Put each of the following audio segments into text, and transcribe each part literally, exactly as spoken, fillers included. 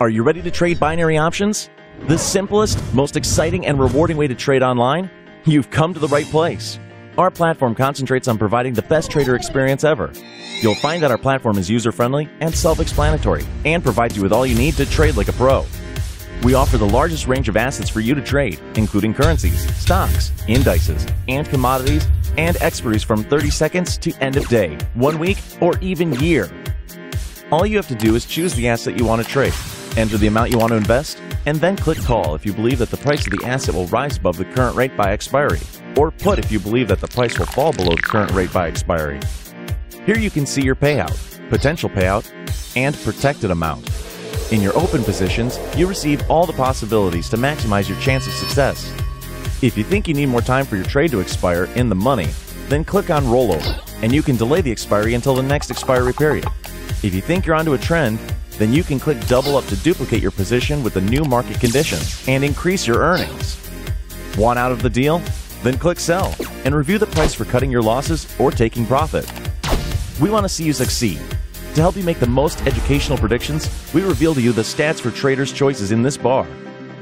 Are you ready to trade binary options? The simplest, most exciting, and rewarding way to trade online? You've come to the right place. Our platform concentrates on providing the best trader experience ever. You'll find that our platform is user-friendly and self-explanatory and provides you with all you need to trade like a pro. We offer the largest range of assets for you to trade, including currencies, stocks, indices, and commodities, and expiries from thirty seconds to end of day, one week, or even year. All you have to do is choose the asset you want to trade, enter the amount you want to invest, and then click call if you believe that the price of the asset will rise above the current rate by expiry, or put if you believe that the price will fall below the current rate by expiry. Here you can see your payout, potential payout, and protected amount. In your open positions, you receive all the possibilities to maximize your chance of success. If you think you need more time for your trade to expire in the money, then click on Rollover, and you can delay the expiry until the next expiry period. If you think you're onto a trend, then you can click Double Up to duplicate your position with the new market conditions and increase your earnings. Want out of the deal? Then click Sell, and review the price for cutting your losses or taking profit. We want to see you succeed. To help you make the most educational predictions, we reveal to you the stats for traders' choices in this bar.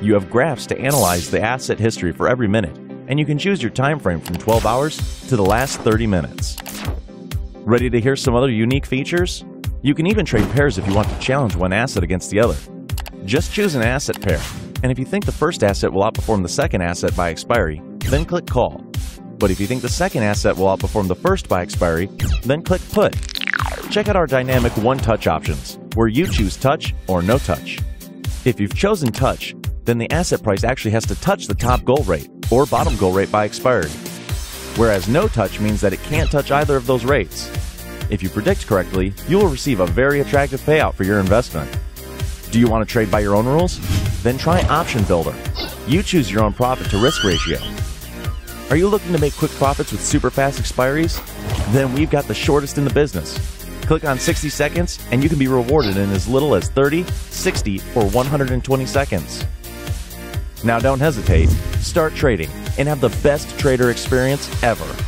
You have graphs to analyze the asset history for every minute, and you can choose your time frame from twelve hours to the last thirty minutes. Ready to hear some other unique features? You can even trade pairs if you want to challenge one asset against the other. Just choose an asset pair, and if you think the first asset will outperform the second asset by expiry, then click Call. But if you think the second asset will outperform the first by expiry, then click Put. Check out our dynamic one-touch options, where you choose touch or no touch. If you've chosen touch, then the asset price actually has to touch the top goal rate or bottom goal rate by expiry, whereas no touch means that it can't touch either of those rates. If you predict correctly, you will receive a very attractive payout for your investment. Do you want to trade by your own rules? Then try Option Builder. You choose your own profit to risk ratio. Are you looking to make quick profits with super fast expiries? Then we've got the shortest in the business. Click on sixty seconds and you can be rewarded in as little as thirty, sixty, or one hundred twenty seconds. Now don't hesitate, start trading and have the best trader experience ever.